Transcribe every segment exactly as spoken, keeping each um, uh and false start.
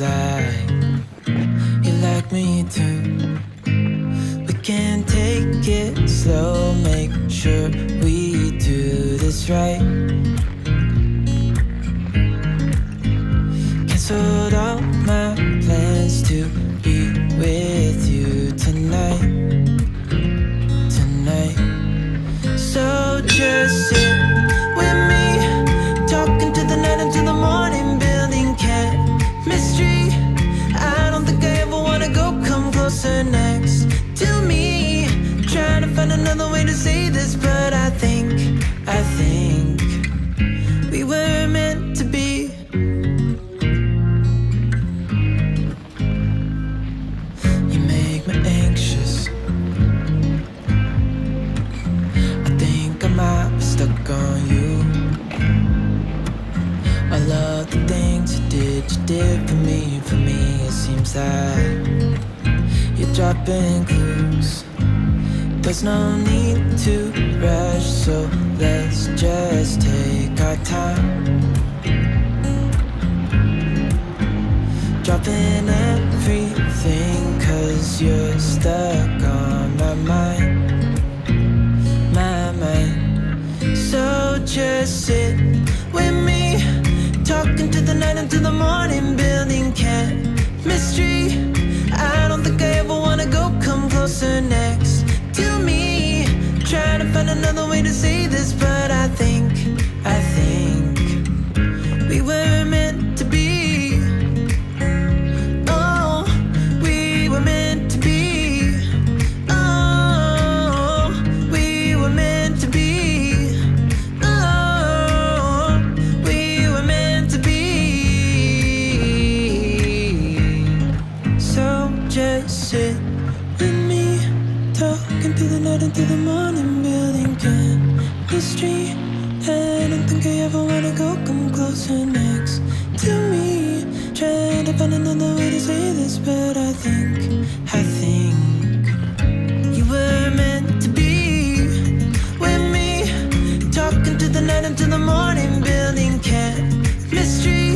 'cause I, you like me too. We can take it slow, make sure we do this right. Cancelled all my plans to be with you tonight, tonight. So just sit with me, talking to the night until the morning, building chemistry. I don't think I ever wanna go come closer next to me. Trying to find another way to say this, but I think, I think we were meant to be. You make me anxious, I think I might be stuck on you. I love the things you did, you did for me, for me. It seems like you're dropping clues. There's no need to rush, so let's just take our time. Dropping everything, 'cause you're stuck on my mind, my mind. So just sit with me, talking to the night until the morning, building chemistry. I don't think I ever wanna go come closer next to me. Trying to find another way to say this, but I think, I think we were meant to be. Oh, we were meant to be. Oh, we were meant to be. Just sit with me, talking through the night until the morning, building chemistry. I don't think I ever wanna go come closer next to me. Trying to find another way to say this, but I think, I think you were meant to be with me. Talking through the night until the morning, building chemistry.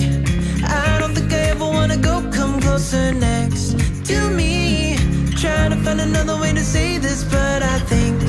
I don't think I ever wanna go come closer next to me. Trying to find another way to say this, but I think